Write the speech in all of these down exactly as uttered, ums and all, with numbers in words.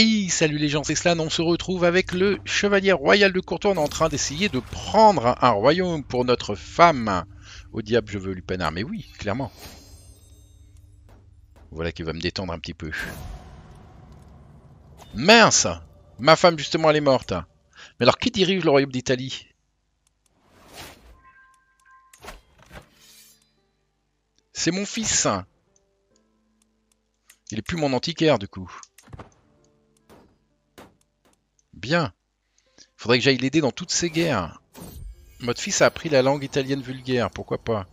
Hey, salut les gens, c'est Slan, on se retrouve avec le chevalier royal de Courtois. On est en train d'essayer de prendre un royaume pour notre femme. Au diable, je veux lui panard, mais oui, clairement. Voilà qui va me détendre un petit peu. Mince, ma femme justement elle est morte. Mais alors qui dirige le royaume d'Italie? C'est mon fils. Il est plus mon antiquaire du coup. Bien. Faudrait que j'aille l'aider dans toutes ces guerres. Votre fils a appris la langue italienne vulgaire, pourquoi pas?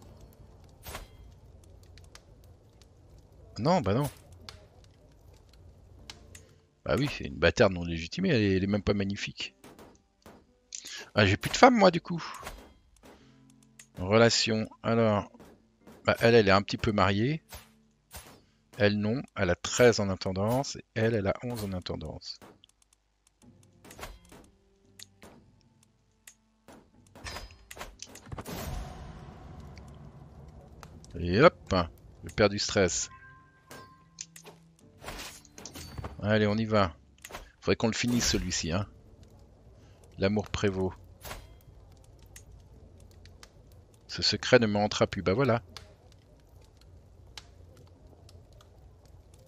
Non, bah non. Bah oui, c'est une bâtarde non légitimée, elle est, elle est même pas magnifique. Ah, j'ai plus de femme moi du coup. Relation, alors... Bah, elle, elle est un petit peu mariée. Elle non, elle a treize en intendance, et elle, elle a onze en intendance. Et hop, je perds du stress. Allez, on y va. Faudrait qu'on le finisse celui-ci, hein. L'amour prévaut. Ce secret ne me rentrera plus. Bah voilà.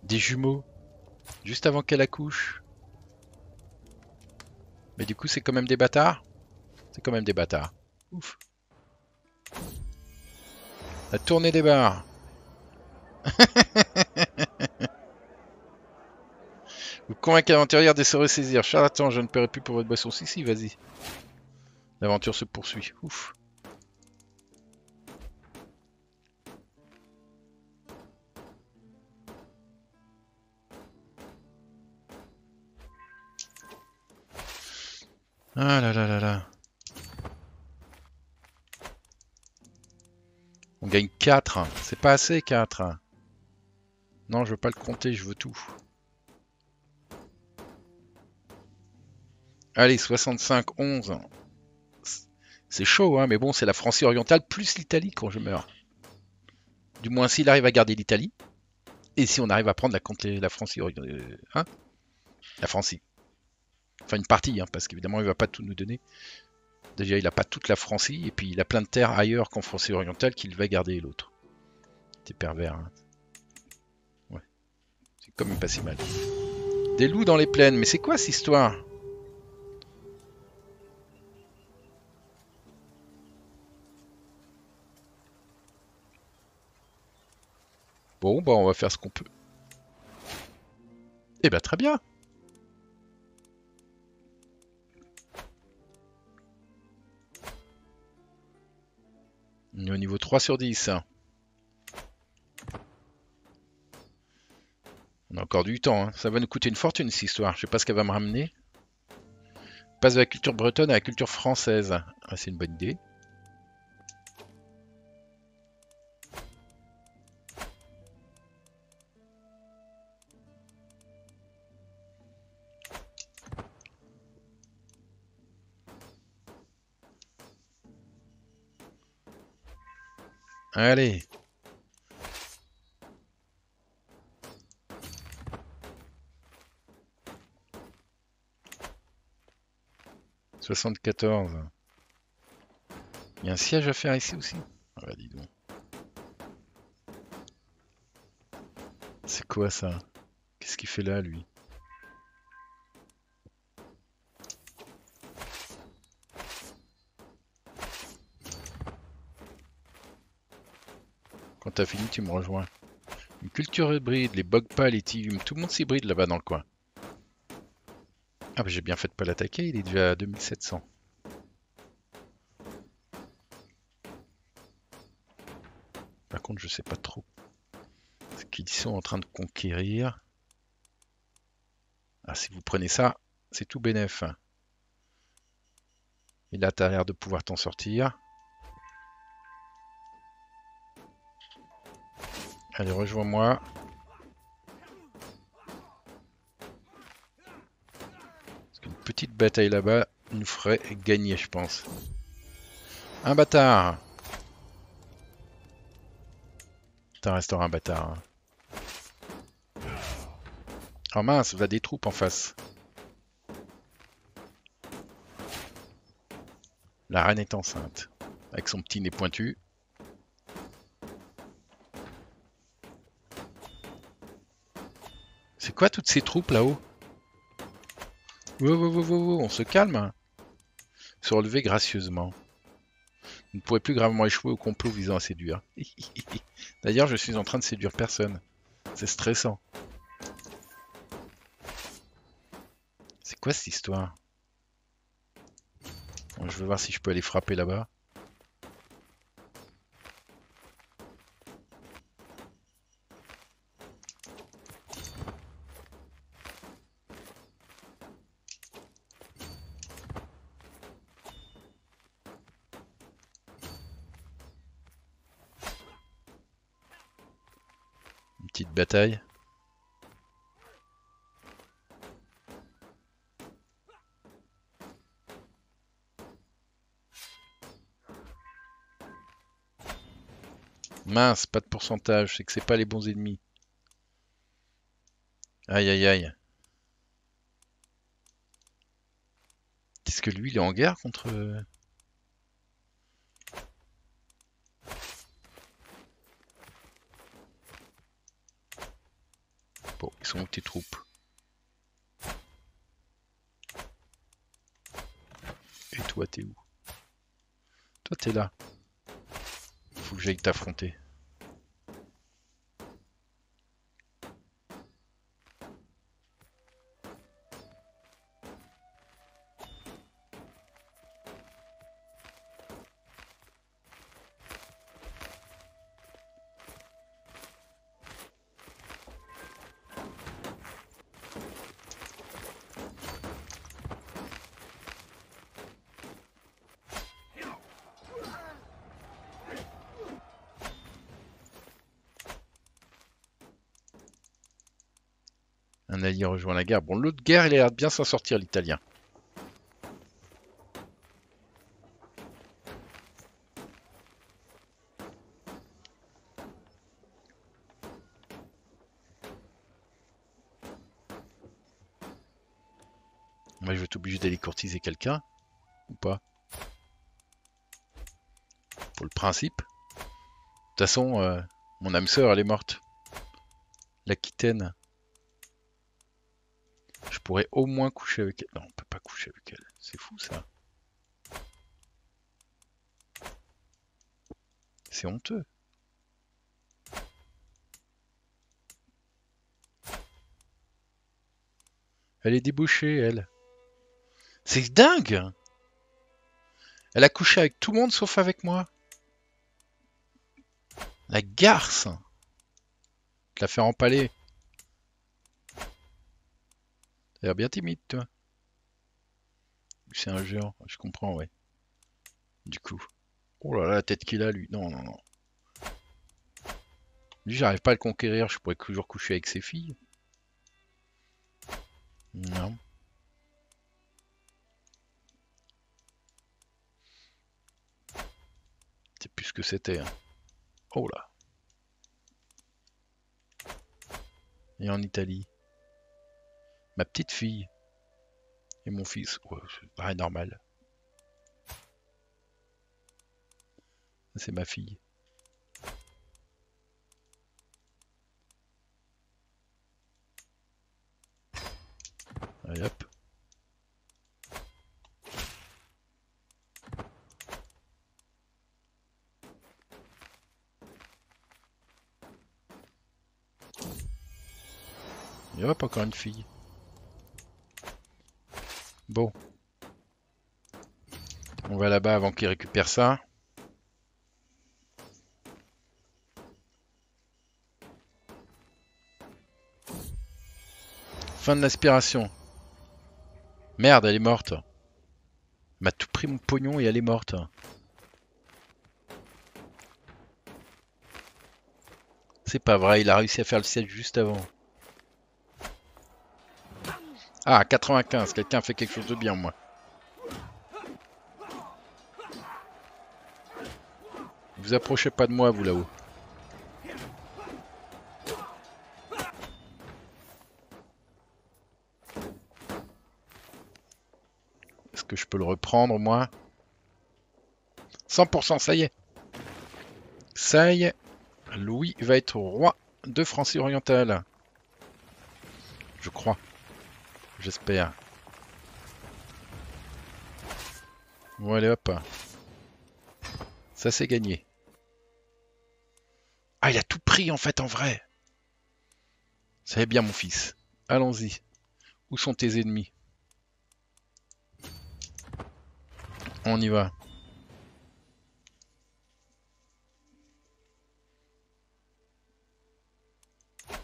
Des jumeaux. Juste avant qu'elle accouche. Mais du coup, c'est quand même des bâtards. C'est quand même des bâtards. Ouf. La tournée des barres. Vous convainquez l'aventurière de se ressaisir. Charlatan, je ne paierai plus pour votre boisson. Si, si, vas-y. L'aventure se poursuit. Ouf. Ah là là là là. On gagne quatre, c'est pas assez quatre. Non, je veux pas le compter, je veux tout. Allez, soixante-cinq, onze. C'est chaud, hein, mais bon, c'est la France orientale plus l'Italie quand je meurs. Du moins, s'il arrive à garder l'Italie. Et si on arrive à prendre la, la France orientale. Hein, la Francie. Enfin, une partie, hein, parce qu'évidemment, il va pas tout nous donner. Déjà, il n'a pas toute la Francie, et puis il a plein de terres ailleurs qu'en Francie orientale qu'il va garder l'autre. C'est pervers, hein. Ouais. C'est quand même pas si mal. Des loups dans les plaines, mais c'est quoi cette histoire? Bon, bah on va faire ce qu'on peut. Eh bah très bien. On est au niveau trois sur dix. On a encore du temps, hein. Ça va nous coûter une fortune cette histoire. Je sais pas ce qu'elle va me ramener. On passe de la culture bretonne à la culture française. Ah, c'est une bonne idée. Allez. soixante-quatorze. Il y a un siège à faire ici aussi. Ah bah dis donc. C'est quoi ça? Qu'est-ce qu'il fait là lui? Quand t'as fini, tu me rejoins. Une culture hybride, les bogpals, les tiums, tout le monde s'hybride là-bas dans le coin. Ah bah j'ai bien fait de pas l'attaquer, il est déjà à deux mille sept cents. Par contre, je sais pas trop ce qu'ils sont en train de conquérir. Ah, si vous prenez ça, c'est tout bénef. Et là, t'as l'air de pouvoir t'en sortir. Allez, rejoins-moi. Parce qu'une petite bataille là-bas nous ferait gagner, je pense. Un bâtard. T'en resteras un bâtard. Hein. Oh mince, va des troupes en face. La reine est enceinte, avec son petit nez pointu. C'est quoi toutes ces troupes là-haut? Wow, wow, wow, wow, on se calme. Se relever gracieusement. Vous ne pourrez plus gravement échouer au complot visant à séduire. D'ailleurs, je suis en train de séduire personne. C'est stressant. C'est quoi cette histoire? Bon, je veux voir si je peux aller frapper là-bas. Petite bataille. Mince, pas de pourcentage, c'est que c'est pas les bons ennemis. Aïe aïe aïe. Est-ce que lui il est en guerre contre... Bon, ils sont où tes troupes? Et toi, t'es où? Toi, t'es là. Faut que j'aille t'affronter. Un allié rejoint la guerre. Bon, l'autre guerre, il a l'air de bien s'en sortir, l'italien. Moi, je vais être obligé d'aller courtiser quelqu'un, ou pas? Pour le principe. De toute façon, euh, mon âme sœur, elle est morte. L'Aquitaine. Je pourrais au moins coucher avec elle. Non, on peut pas coucher avec elle. C'est fou, ça. C'est honteux. Elle est débauchée, elle. C'est dingue! Elle a couché avec tout le monde, sauf avec moi. La garce! De la faire empaler. T'as l'air bien timide, toi. C'est un géant, je comprends, ouais. Du coup. Oh là là, la tête qu'il a, lui. Non, non, non. Lui, j'arrive pas à le conquérir. Je pourrais toujours coucher avec ses filles. Non. C'est plus ce que c'était. Hein. Oh là. Et en Italie. Ma petite fille et mon fils, ouais, c'est pas normal. C'est ma fille. Allez hop. Il n'y a pas encore une fille. Bon, on va là-bas avant qu'il récupère ça. Fin de l'aspiration. Merde, elle est morte. Elle m'a tout pris mon pognon et elle est morte. C'est pas vrai, il a réussi à faire le siège juste avant. Ah, quatre-vingt-quinze, quelqu'un fait quelque chose de bien, moi. Vous approchez pas de moi, vous, là-haut. que je peux le reprendre au moins. cent pour cent, ça y est. Ça y est. Louis va être roi de Francie-Orientale. Je crois. J'espère. Bon, allez, hop. Ça, c'est gagné. Ah, il a tout pris, en fait, en vrai. Ça va bien, mon fils. Allons-y. Où sont tes ennemis? On y va.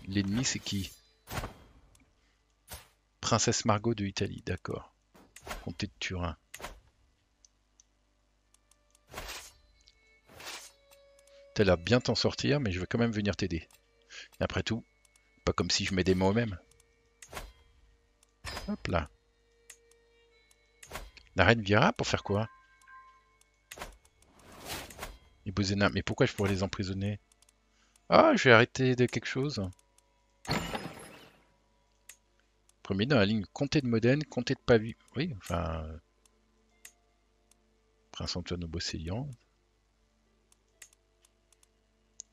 L'ennemi, c'est qui? Princesse Margot de Italie, d'accord. Comté de Turin. T'as l'air bien t'en sortir, mais je vais quand même venir t'aider. Et après tout, pas comme si je m'aidais moi-même. Hop là. La reine Viera, pour faire quoi? Les Bozena, mais pourquoi je pourrais les emprisonner? Ah, je vais arrêter de quelque chose. Premier dans la ligne, comté de Modène, comté de Pavie. Oui, enfin... Euh... Prince Antoine au Beauséant.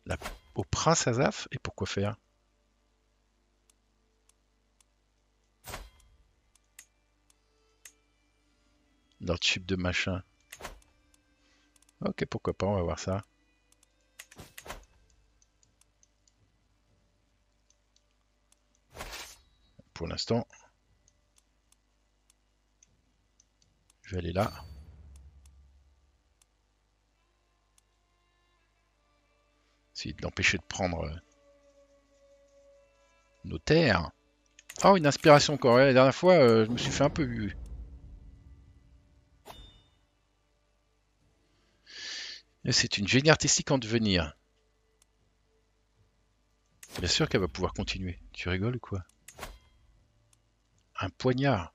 La... Au prince Azaf, et pourquoi faire? Lordship de machin. Ok, pourquoi pas, on va voir ça. Pour l'instant, je vais aller là. Essayer de l'empêcher de prendre nos terres. Oh, une inspiration encore. La dernière fois, euh, je me suis fait un peu vu. C'est une génie artistique en devenir. Bien sûr qu'elle va pouvoir continuer. Tu rigoles ou quoi? Un poignard.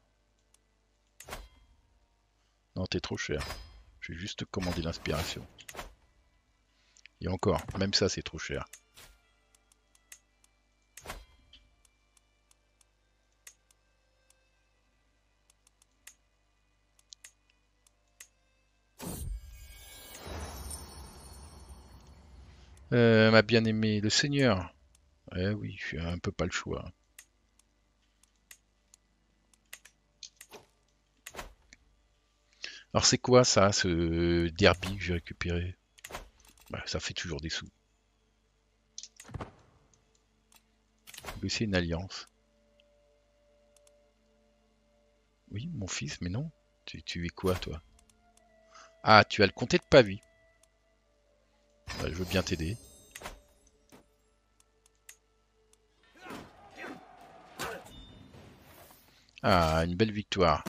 Non, t'es trop cher. J'ai juste commandé l'inspiration. Et encore, même ça c'est trop cher. Euh, ma bien-aimée, le Seigneur. Eh oui, je suis un peu pas le choix. Alors c'est quoi ça, ce derby que j'ai récupéré? Bah, ça fait toujours des sous. Négocier une alliance. Oui, mon fils, mais non. Tu, tu es quoi, toi? Ah, tu as le comté de Pavie. Bah, je veux bien t'aider. Ah, une belle victoire.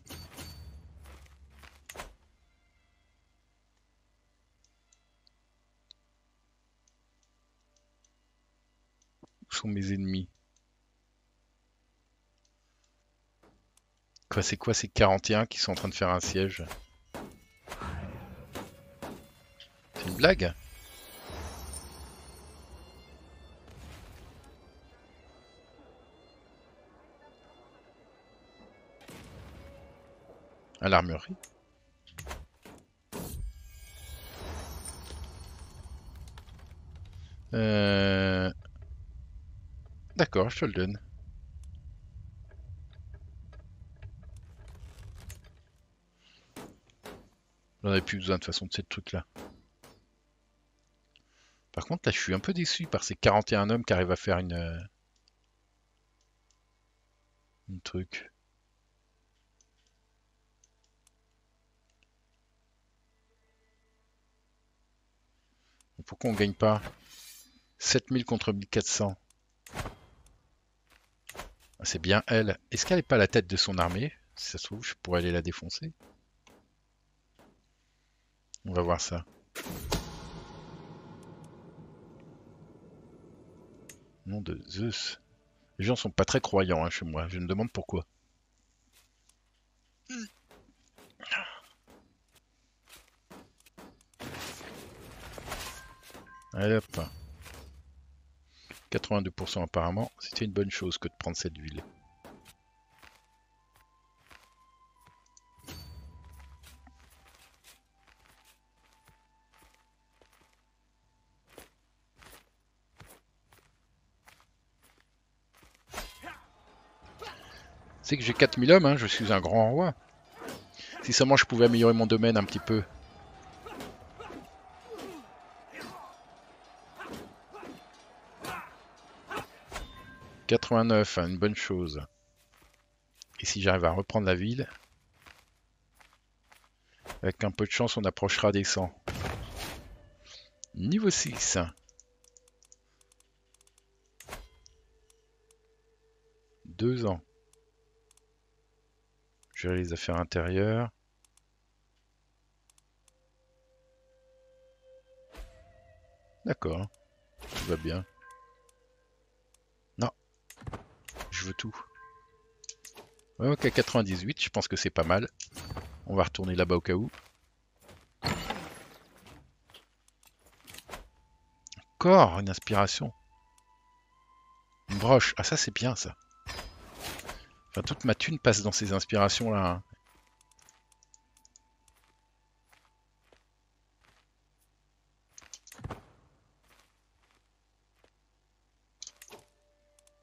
Où sont mes ennemis? Quoi, c'est quoi ces quarante et un qui sont en train de faire un siège? C'est une blague? À l'armurerie. Euh... D'accord, je te le donne. J'en avais plus besoin de toute façon de ces trucs-là. Par contre, là, je suis un peu déçu par ces quarante et un hommes qui arrivent à faire une... Une truc... Pourquoi on gagne pas? sept mille contre mille quatre cents. C'est bien elle. Est-ce qu'elle n'est pas à la tête de son armée? Si ça se trouve, je pourrais aller la défoncer. On va voir ça. Nom de Zeus. Les gens sont pas très croyants hein, chez moi. Je me demande pourquoi. Allez hop. quatre-vingt-deux pour cent apparemment, c'était une bonne chose que de prendre cette ville. C'est que j'ai quatre mille hommes, hein, je suis un grand roi. Si seulement je pouvais améliorer mon domaine un petit peu. quatre-vingt-neuf, hein, une bonne chose. Et si j'arrive à reprendre la ville, avec un peu de chance, on approchera des cent. Niveau six. Deux ans. Gérer les affaires intérieures. D'accord. Tout va bien. Non. Je veux tout. Ouais, ok, quatre-vingt-dix-huit, je pense que c'est pas mal. On va retourner là-bas au cas où. Encore une inspiration. Une broche. Ah ça c'est bien ça. Enfin, toute ma thune passe dans ces inspirations là. Hein.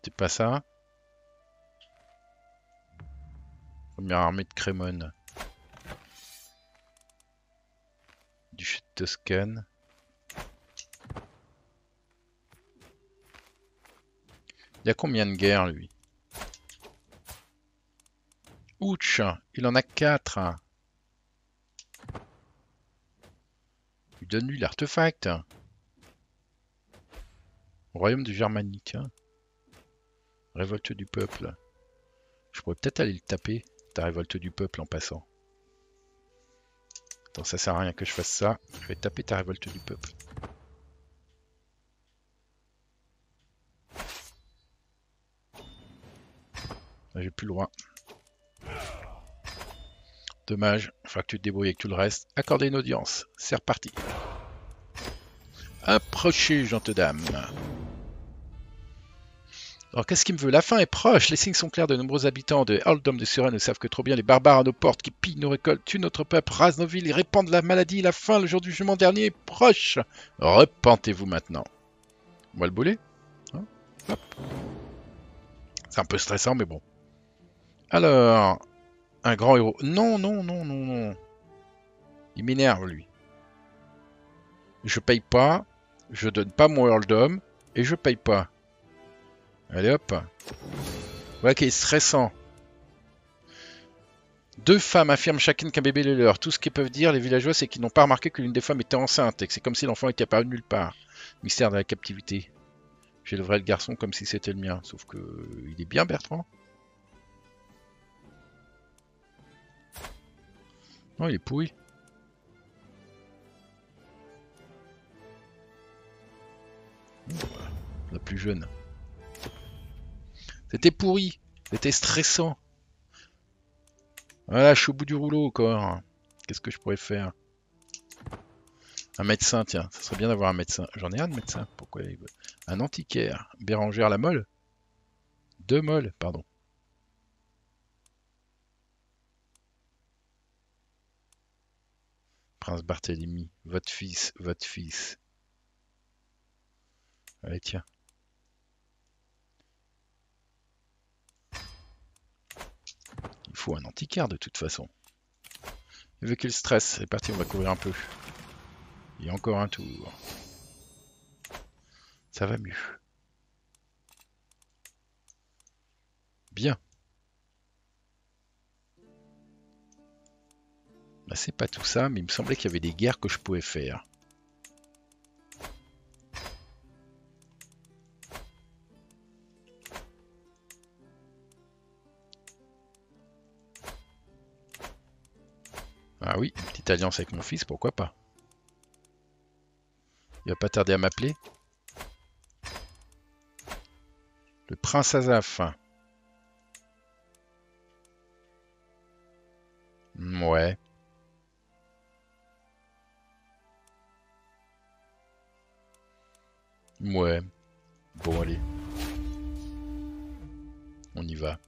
C'est pas ça. Première armée de Crémone. Duché de Toscane. Il a combien de guerres, lui? Ouch! Il en a quatre. Il donne lui l'artefact. Royaume du Germanique. Hein. Révolte du peuple. Je pourrais peut-être aller le taper, ta révolte du peuple en passant. Attends, ça sert à rien que je fasse ça. Je vais taper ta révolte du peuple. J'ai plus le droit. Dommage, il faudra que tu te débrouilles avec tout le reste. Accorder une audience, c'est reparti. Approchez, gentes dames. Alors qu'est-ce qui me veut? La fin est proche, les signes sont clairs, de nombreux habitants de Earldom de Suren ne savent que trop bien les barbares à nos portes qui pillent nos récoltes, tuent notre peuple, rasent nos villes et répandent la maladie. La fin, le jour du jugement dernier est proche. Repentez-vous maintenant. On va le bouler. Hein? C'est un peu stressant, mais bon. Alors, un grand héros. Non, non, non, non, non. Il m'énerve, lui. Je paye pas, je donne pas mon Earldom, et je paye pas. Allez hop. Voilà qui est stressant. Deux femmes affirment chacune qu'un bébé est leur. Tout ce qu'ils peuvent dire, les villageois, c'est qu'ils n'ont pas remarqué que l'une des femmes était enceinte et que c'est comme si l'enfant était apparu de nulle part. Mystère de la captivité. J'éleverai le garçon comme si c'était le mien. Sauf que il est bien Bertrand. Non, il est pourri. La plus jeune. C'était pourri, c'était stressant. Voilà, je suis au bout du rouleau encore. Qu'est-ce que je pourrais faire? Un médecin, tiens, ça serait bien d'avoir un médecin. J'en ai un de médecin, pourquoi il veut... Un antiquaire, Bérangère la Molle. Deux molles, pardon. Prince Barthélemy, votre fils, votre fils. Allez, tiens. Il faut un antiquaire de toute façon. Vu qu'il stresse, c'est parti, on va courir un peu. Et encore un tour. Ça va mieux. Bien. Bah, c'est pas tout ça, mais il me semblait qu'il y avait des guerres que je pouvais faire. Ah oui, une petite alliance avec mon fils, pourquoi pas. Il va pas tarder à m'appeler. Le prince Azaf. Ouais. Ouais. Bon, allez. On y va.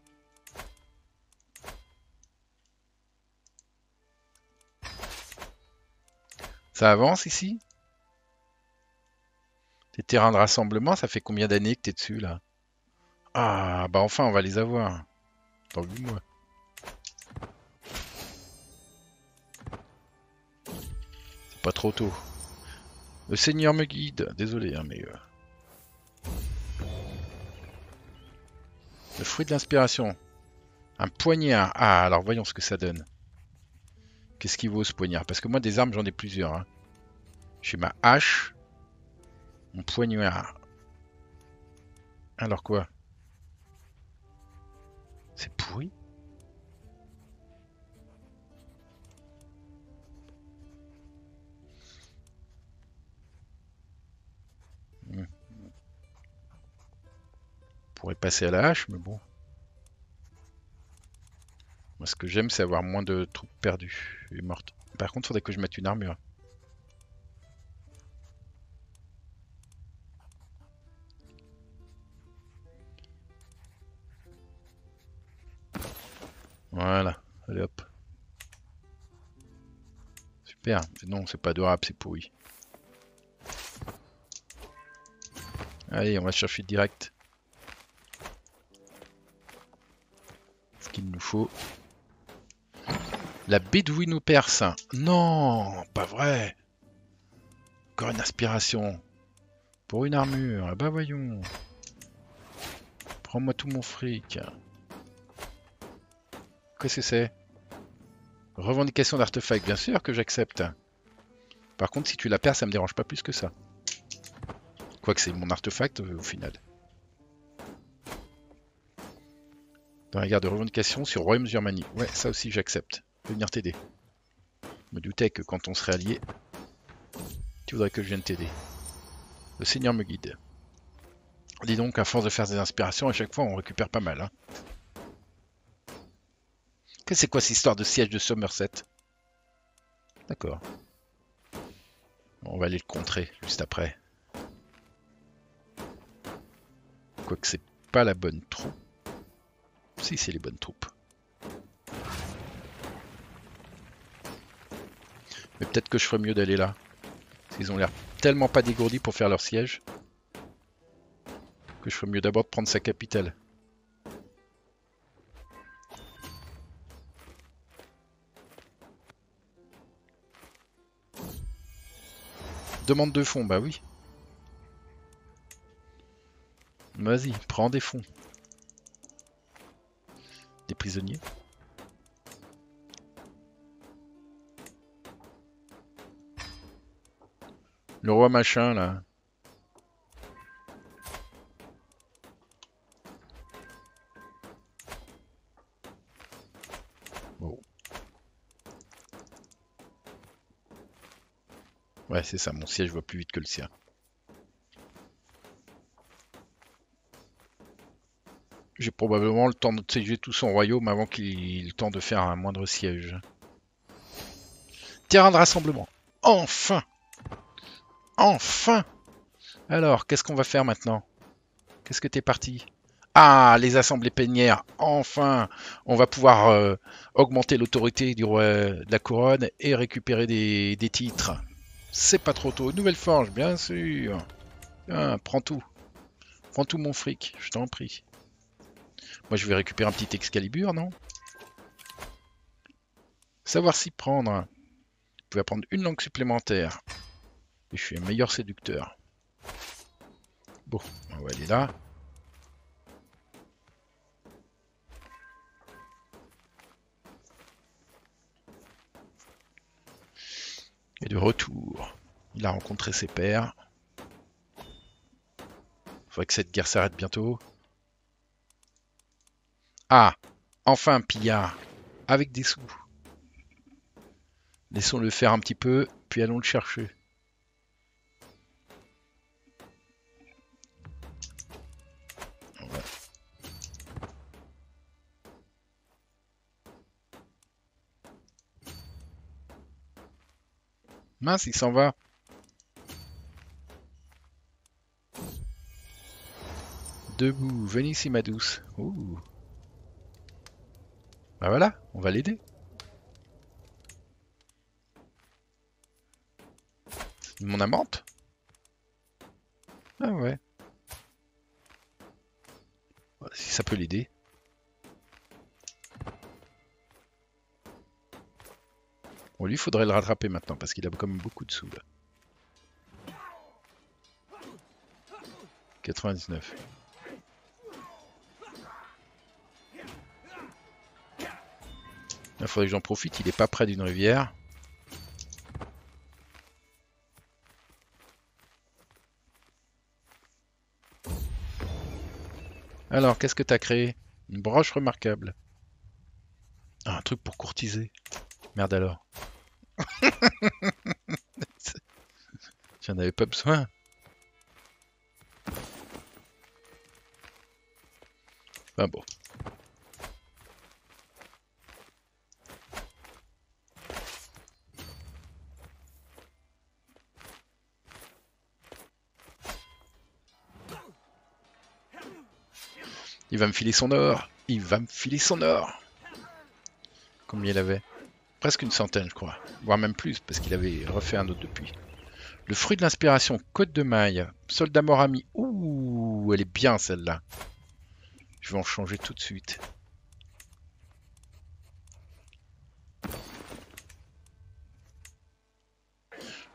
Ça avance ici? Tes terrains de rassemblement, ça fait combien d'années que t'es dessus là? Ah, bah enfin on va les avoir. T'as vu moi? C'est pas trop tôt. Le Seigneur me guide. Désolé, hein, mais... Euh... Le fruit de l'inspiration. Un poignard. Ah, alors voyons ce que ça donne. Qu'est-ce qu'il vaut ce poignard? Parce que moi, des armes, j'en ai plusieurs. Hein. J'ai ma hache. Mon poignard. Alors quoi? C'est pourri. Hmm. On pourrait passer à la hache, mais bon. Moi, ce que j'aime, c'est avoir moins de troupes perdues et mortes. Par contre, il faudrait que je mette une armure. Voilà, allez hop. Super, non, c'est pas durable, c'est pourri. Allez, on va chercher direct ce qu'il nous faut. La bédouille nous perce. Non, pas vrai. Encore une inspiration. Pour une armure, bah ben voyons. Prends-moi tout mon fric. Qu'est-ce que c'est? Revendication d'artefact, bien sûr que j'accepte. Par contre, si tu la perds, ça me dérange pas plus que ça. Quoique c'est mon artefact euh, au final. Dans la guerre de revendication sur Royaume Germanie. Ouais, ça aussi j'accepte. Je vais venir t'aider. Je me doutais que quand on serait alliés, tu voudrais que je vienne t'aider. Le Seigneur me guide. Dis donc, à force de faire des inspirations, à chaque fois on récupère pas mal. Hein. Qu'est-ce que c'est quoi cette histoire de siège de Somerset? D'accord. On va aller le contrer juste après. Quoique c'est pas la bonne troupe. Si, c'est les bonnes troupes. Mais peut-être que je ferais mieux d'aller là. Parce qu'ils ont l'air tellement pas dégourdis pour faire leur siège. Que je ferais mieux d'abord de prendre sa capitale. Demande de fonds, bah oui. Vas-y, prends des fonds. Des prisonniers. Le roi machin, là. Ouais, c'est ça, mon siège va plus vite que le sien. J'ai probablement le temps de séger tout son royaume avant qu'il ait le temps de faire un moindre siège. Terrain de rassemblement. Enfin! Enfin! Alors, qu'est-ce qu'on va faire maintenant? Qu'est-ce que t'es parti? Ah, les assemblées plénières. Enfin! On va pouvoir euh, augmenter l'autorité du roi de la couronne et récupérer des, des titres. C'est pas trop tôt. Nouvelle forge, bien sûr. Ah, prends tout. Prends tout mon fric, je t'en prie. Moi, je vais récupérer un petit Excalibur, non? Savoir s'y prendre. Vous pouvez apprendre une langue supplémentaire. Et je suis un meilleur séducteur. Bon, on va aller là. Et de retour, il a rencontré ses pères. Faudrait que cette guerre s'arrête bientôt. Ah, enfin un pillard, avec des sous. Laissons-le faire un petit peu, puis allons le chercher. Voilà. Mince, il s'en va. Debout, venez ici ma douce. Ouh. Bah voilà, on va l'aider. Mon amante? Ah ouais. Si ça peut l'aider. Bon, lui, faudrait le rattraper maintenant parce qu'il a quand même beaucoup de sous là. quatre-vingt-dix-neuf. Il faudrait que j'en profite, il n'est pas près d'une rivière. Alors, qu'est-ce que tu as créé? Une broche remarquable. Ah, un truc pour courtiser. Merde alors. J'en avais pas besoin. Ah bon. Il va me filer son or. Il va me filer son or. Combien il avait? Presque une centaine, je crois. Voire même plus, parce qu'il avait refait un autre depuis. Le fruit de l'inspiration, côte de maille. Soldat mort ami. Ouh, elle est bien celle-là. Je vais en changer tout de suite.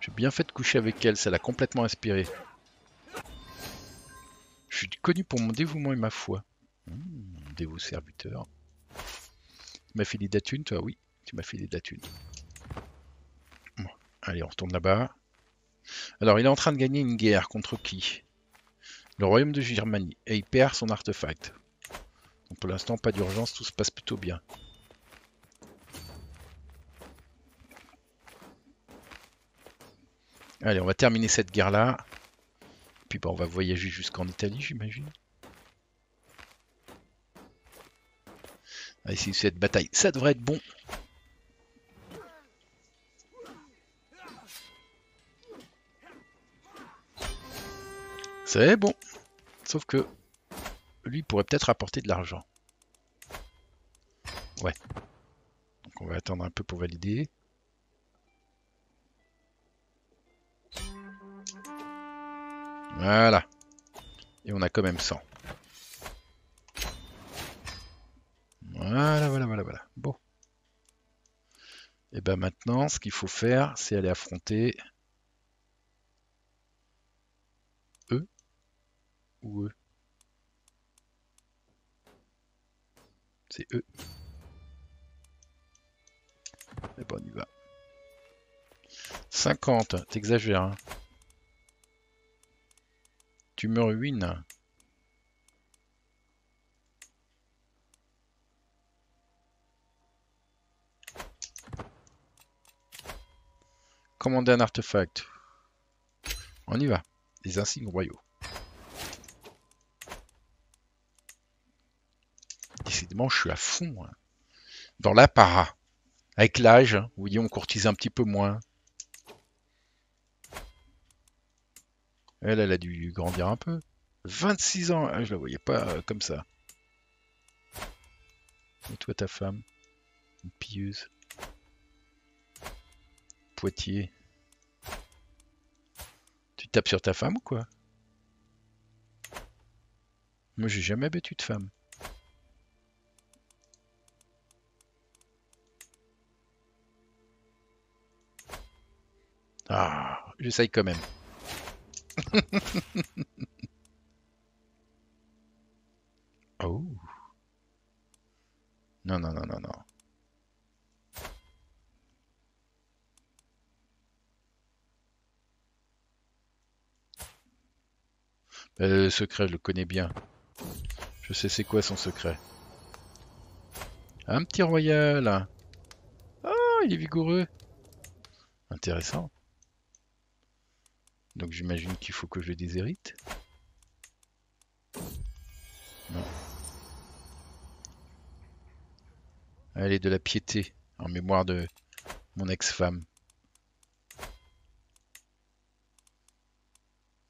J'ai bien fait de coucher avec elle, ça l'a complètement inspirée. Je suis connu pour mon dévouement et ma foi. Mmh, dévot serviteur. Tu m'as filé de la thune, toi? Oui, tu m'as filé de la thune. Bon, allez, on retourne là-bas. Alors, il est en train de gagner une guerre. Contre qui? Le royaume de Germanie. Et il perd son artefact. Donc pour l'instant, pas d'urgence, tout se passe plutôt bien. Allez, on va terminer cette guerre-là. Puis bah, on va voyager jusqu'en Italie, j'imagine. Allez, c'est cette bataille, ça devrait être bon. C'est bon. Sauf que lui pourrait peut-être apporter de l'argent. Ouais. Donc on va attendre un peu pour valider. Voilà. Et on a quand même cent. Voilà, voilà, voilà, voilà. Bon. Et ben maintenant, ce qu'il faut faire, c'est aller affronter eux ou eux. C'est eux. Et ben on y va. cinquante, t'exagères, hein. Tu me ruines. Commander un artefact. On y va. Les insignes royaux. Décidément, je suis à fond. Hein. Dans l'apparat. Avec l'âge, hein, vous voyez, on courtise un petit peu moins. Elle, elle a dû grandir un peu. vingt-six ans, ah, je la voyais pas euh, comme ça. Et toi, ta femme, une pieuse. Poitiers. Tu tapes sur ta femme ou quoi? Moi, j'ai jamais battu de femme. Ah, j'essaye quand même. Oh. Non, non, non, non, non. Euh, le secret, je le connais bien. Je sais c'est quoi son secret. Un petit royal. Ah, il est vigoureux. Intéressant. Donc j'imagine qu'il faut que je déshérite. Non. Elle est de la piété, en mémoire de mon ex-femme.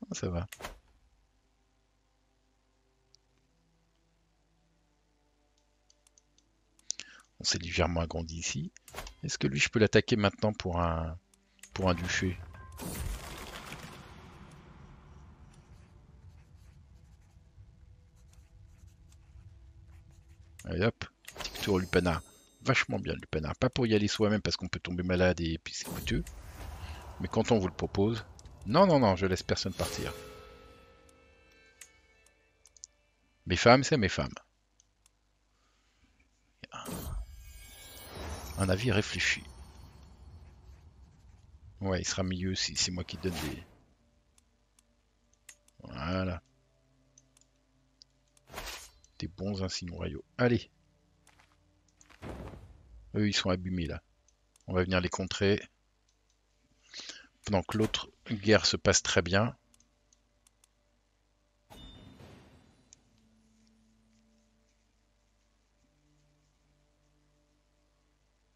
Oh, ça va. On s'est légèrement agrandi ici. Est-ce que lui, je peux l'attaquer maintenant pour un, pour un duché? Allez hop, petit tour Lupana. vachement bien le lupin d'art. Pas pour y aller soi-même parce qu'on peut tomber malade et puis c'est coûteux. Mais quand on vous le propose... Non, non, non, je laisse personne partir. Mes femmes, c'est mes femmes. Un avis réfléchi. Ouais, il sera mieux si c'est moi qui donne des... Voilà. Des bons insignes royaux. Allez. Eux, ils sont abîmés, là. On va venir les contrer. Pendant que l'autre guerre se passe très bien.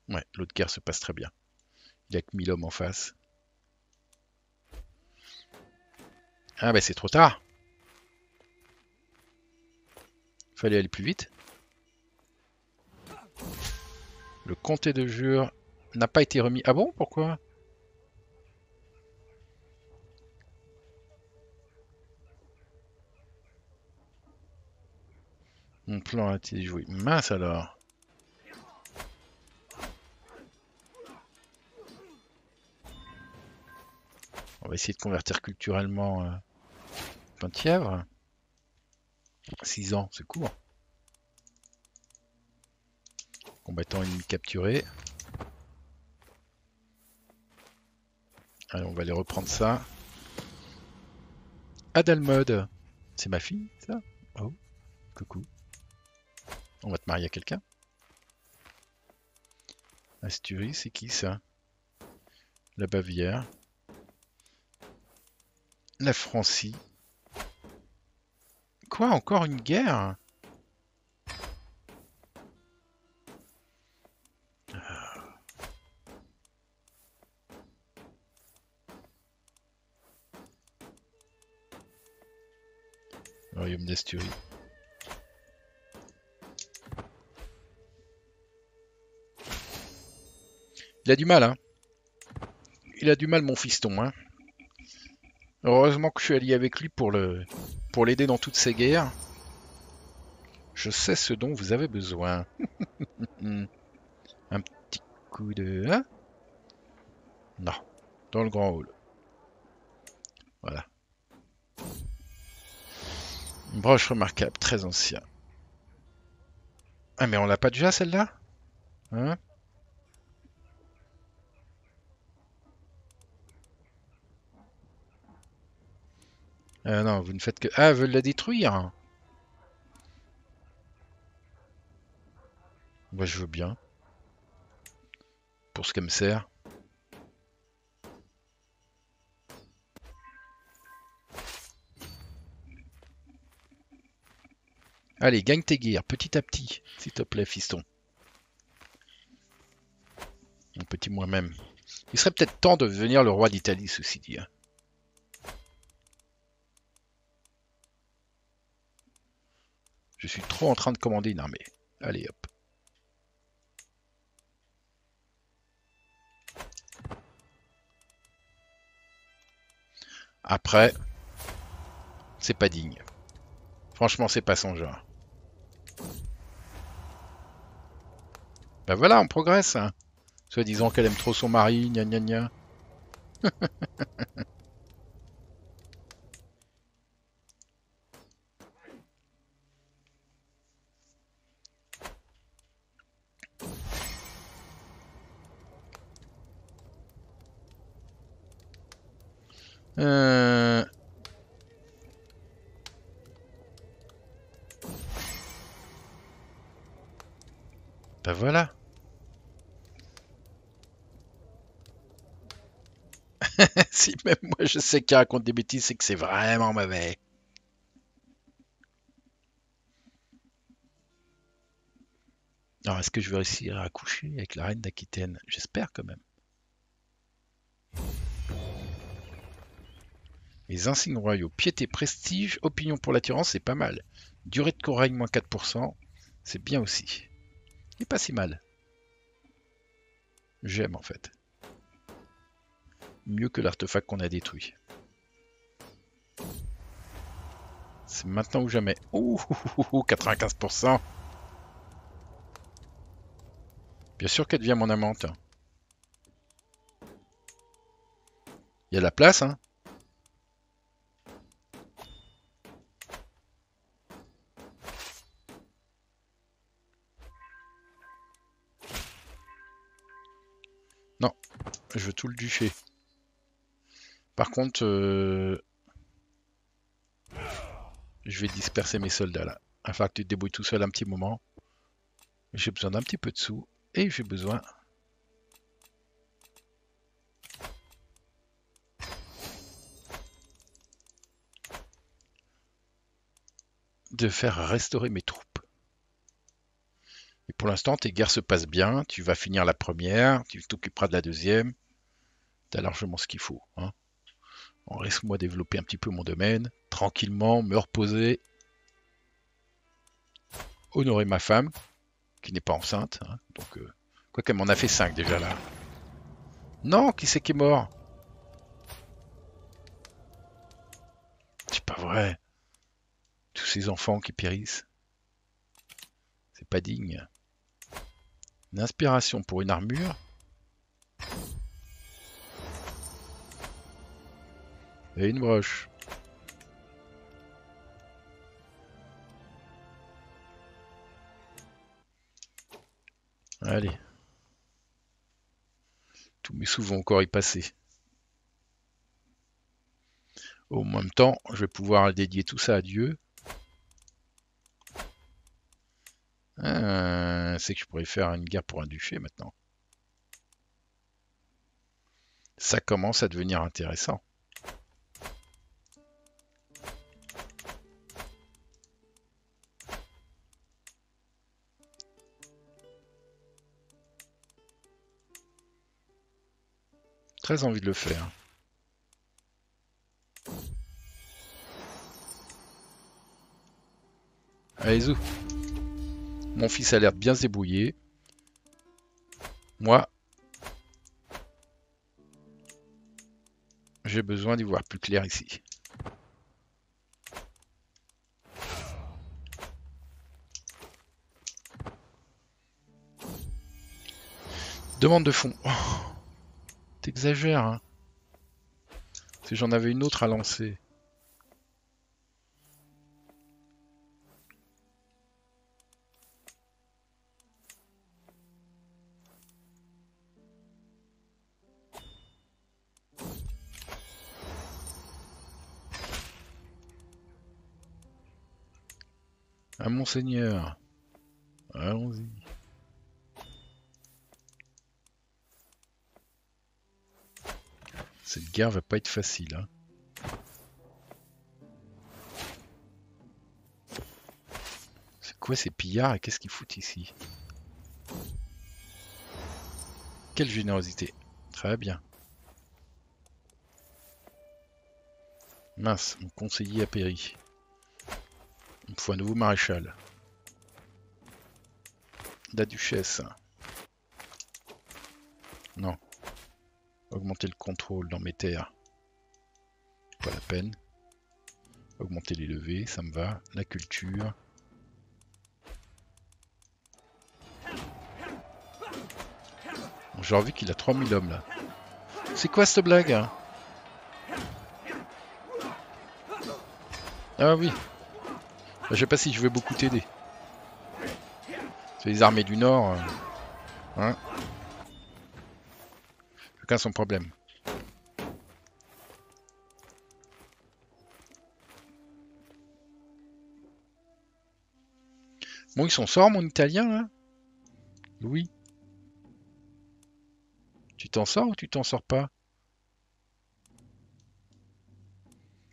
Ouais, l'autre guerre se passe très bien. Il n'y a que mille hommes en face. Ah bah c'est trop tard. Fallait aller plus vite. Le comté de Jure n'a pas été remis. Ah bon, pourquoi? Mon plan a été joué. Mince alors. On va essayer de convertir culturellement euh, Penthièvre. six ans, c'est court. Combattant ennemi capturé. Allez, on va aller reprendre ça. Adalmode. C'est ma fille, ça? Oh, coucou. On va te marier à quelqu'un. Asturie, c'est qui ça? La Bavière. La Francie. Quoi, encore une guerre? Le royaume d'Asturie. Il a du mal, hein. Il a du mal, mon fiston, hein. Heureusement que je suis allié avec lui pour le pour l'aider dans toutes ces guerres. Je sais ce dont vous avez besoin. Un petit coup de... Hein? Non, dans le grand hall. Voilà. Une broche remarquable, très ancien. Ah mais on l'a pas déjà celle-là? Hein? Euh, non, vous ne faites que... Ah, veulent la détruire. Moi, je veux bien. Pour ce qu'elle me sert. Allez, gagne tes guerres, petit à petit, s'il te plaît, fiston. Mon petit moi-même. Il serait peut-être temps de devenir le roi d'Italie, ceci dit. Hein. Je suis trop en train de commander une armée. Allez, hop. Après, c'est pas digne. Franchement, c'est pas son genre. Ben voilà, on progresse. Hein. Soit disant qu'elle aime trop son mari, gna gna gna. Euh... Ben voilà. Si même moi je sais qu'il raconte des bêtises, c'est que c'est vraiment mauvais. Alors est-ce que je vais réussir à coucher avec la reine d'Aquitaine? J'espère quand même. Les insignes royaux. Piété, prestige, opinion pour l'attirance, c'est pas mal. Durée de co-règne, moins quatre pour cent, c'est bien aussi. Il n'est pas si mal. J'aime en fait. Mieux que l'artefact qu'on a détruit. C'est maintenant ou jamais. Ouh, quatre-vingt-quinze pour cent. Bien sûr qu'elle devient mon amante. Il y a de la place, hein. Non, je veux tout le duché. Par contre, euh... je vais disperser mes soldats là. Afin que tu te débrouilles tout seul un petit moment. J'ai besoin d'un petit peu de sous. Et j'ai besoin... de faire restaurer mes troupes. Et pour l'instant, tes guerres se passent bien. Tu vas finir la première. Tu t'occuperas de la deuxième. Tu as largement ce qu'il faut. Hein. Bon, laisse-moi développer un petit peu mon domaine. Tranquillement, me reposer. Honorer ma femme, qui n'est pas enceinte. Hein, donc, euh, quoi qu'elle m'en a fait cinq déjà là. Non, qui c'est qui est mort? C'est pas vrai. Tous ces enfants qui périssent. C'est pas digne. Une inspiration pour une armure. Et une broche. Allez. Tous mes sous vont encore y passer. Au même temps, je vais pouvoir dédier tout ça à Dieu. Ah, c'est que je pourrais faire une guerre pour un duché maintenant. Ça commence à devenir intéressant. Très envie de le faire. Allez, zou. Mon fils a l'air bien se débrouiller. Moi, j'ai besoin d'y voir plus clair ici. Demande de fonds. T'exagères, hein. Si j'en avais une autre à lancer. À Monseigneur. Allons-y. Cette guerre va pas être facile. Hein. C'est quoi ces pillards et qu'est-ce qu'ils foutent ici? Quelle générosité. Très bien. Mince, mon conseiller a péri. Il me faut un nouveau maréchal. La duchesse. Non. Augmenter le contrôle dans mes terres, pas la peine. Augmenter les levées, ça me va. La culture. Bon, j'ai envie qu'il a trois mille hommes là. C'est quoi cette blague hein? Ah oui. Je sais pas si je vais beaucoup t'aider. C'est les armées du Nord. Hein. Chacun son problème. Bon, il s'en sort, mon italien, là? Oui. Tu t'en sors ou tu t'en sors pas?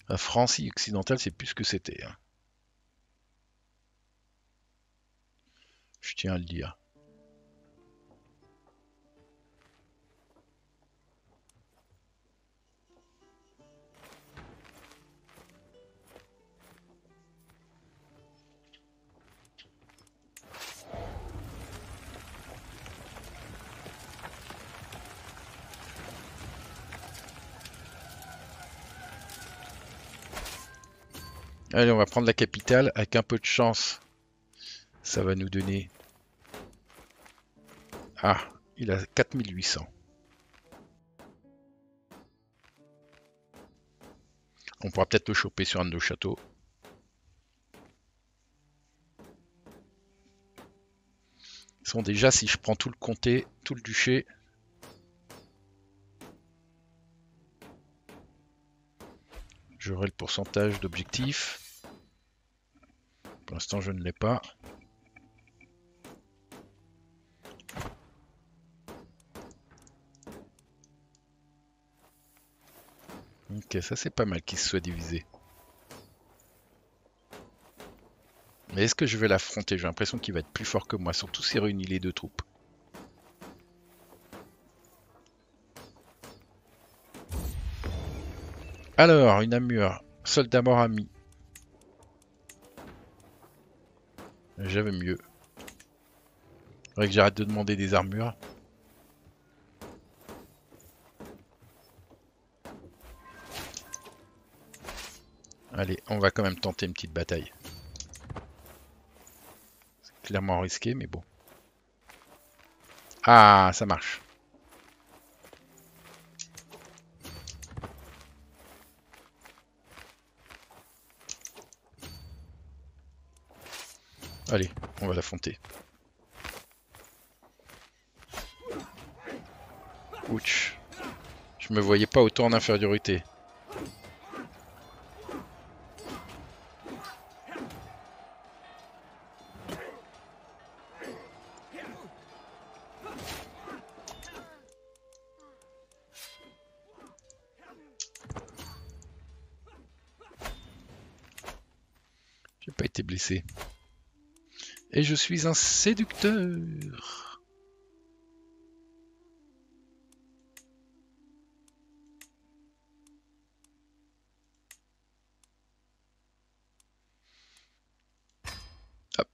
La France occidentale, c'est plus ce que c'était. Hein. Je tiens à le dire. Allez, on va prendre la capitale avec un peu de chance. Ça va nous donner Ah, il a quatre mille huit cents. On pourra peut-être le choper sur un de nos châteaux. Ils sont déjà, si je prends tout le comté, tout le duché, j'aurai le pourcentage d'objectifs. Pour l'instant, je ne l'ai pas. Ok, ça c'est pas mal qu'il se soit divisé. Mais est-ce que je vais l'affronter? J'ai l'impression qu'il va être plus fort que moi, surtout s'il réunit les deux troupes. Alors, une amure, soldat mort ami. J'avais mieux. Faudrait que j'arrête de demander des armures. Allez, on va quand même tenter une petite bataille. C'est clairement risqué, mais bon. Ah, ça marche. Allez, on va l'affronter. Ouch. Je me voyais pas autant en infériorité. J'ai pas été blessé. Et je suis un séducteur. Hop.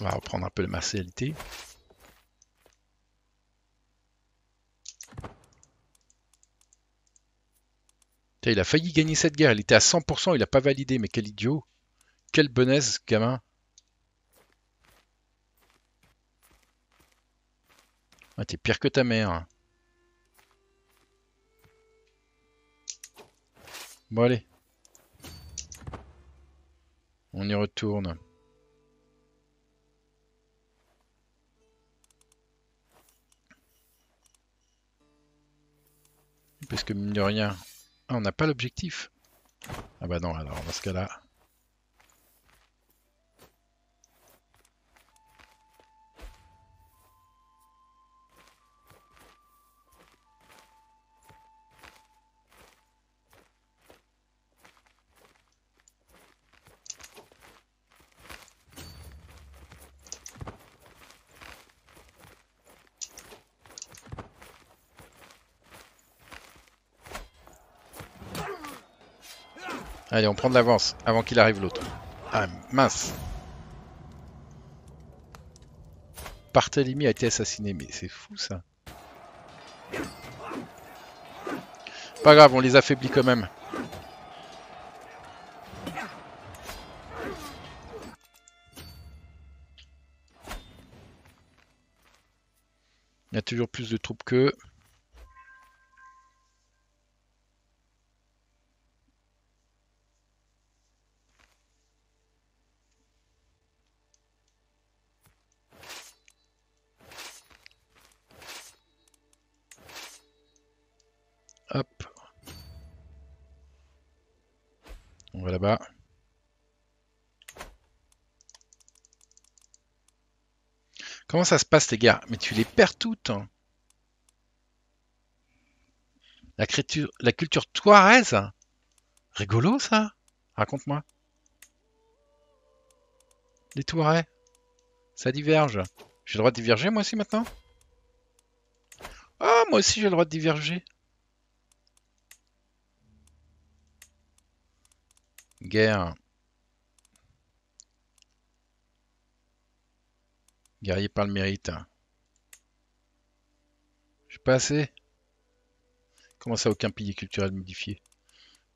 On va reprendre un peu de martialité. Il a failli gagner cette guerre. Il était à cent pour cent, il n'a pas validé. Mais quel idiot. Quelle bonnaise, ce gamin. Ah, t'es pire que ta mère. Bon, allez. On y retourne. Parce que mine de rien... Ah, on n'a pas l'objectif. Ah bah non, alors dans ce cas-là... Allez, on prend de l'avance avant qu'il arrive l'autre. Ah, mince. Barthélemy a été assassiné, mais c'est fou ça. Pas grave, on les affaiblit quand même. Il y a toujours plus de troupes qu'eux. Hop. On va là-bas. Comment ça se passe, tes gars? Mais tu les perds toutes. Hein. La, créature, la culture Touarez. Rigolo, ça. Raconte-moi. Les Touarez. Ça diverge. J'ai le droit de diverger, moi aussi, maintenant? Ah, moi aussi, j'ai le droit de diverger. Guerre. Guerrier par le mérite. J'ai pas assez. Comment ça, aucun pilier culturel modifié?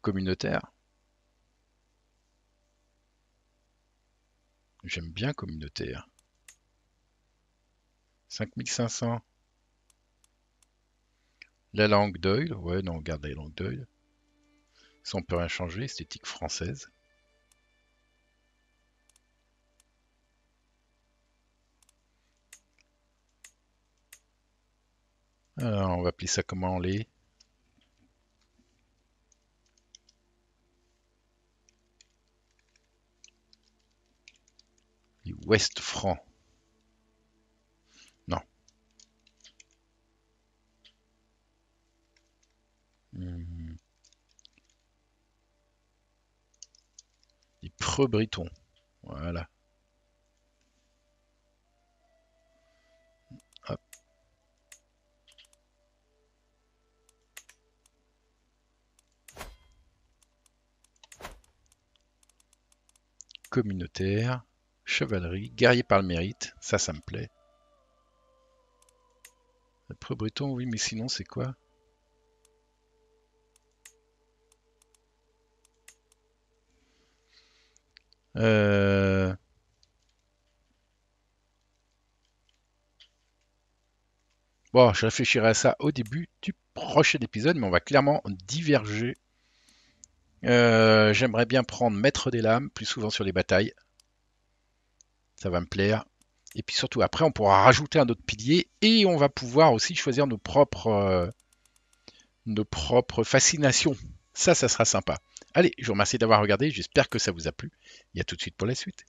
Communautaire. J'aime bien communautaire. cinq mille cinq cents. La langue d'œil, ouais, non, on garde la langue d'œil. Ça, on peut rien changer, esthétique française. Alors, on va appeler ça comment les... Les Ouest francs. Non. Mmh. Les pre-britons. Voilà. Hop. Communautaire. Chevalerie, guerrier par le mérite, ça, ça me plaît. Le pre-breton, oui, mais sinon, c'est quoi? Euh... Bon, je réfléchirai à ça au début du prochain épisode, mais on va clairement diverger. Euh, j'aimerais bien prendre Maître des Lames, plus souvent sur les batailles. Ça va me plaire. Et puis surtout, après, on pourra rajouter un autre pilier et on va pouvoir aussi choisir nos propres, euh, nos propres fascinations. Ça, ça sera sympa. Allez, je vous remercie d'avoir regardé. J'espère que ça vous a plu. Et à tout de suite pour la suite.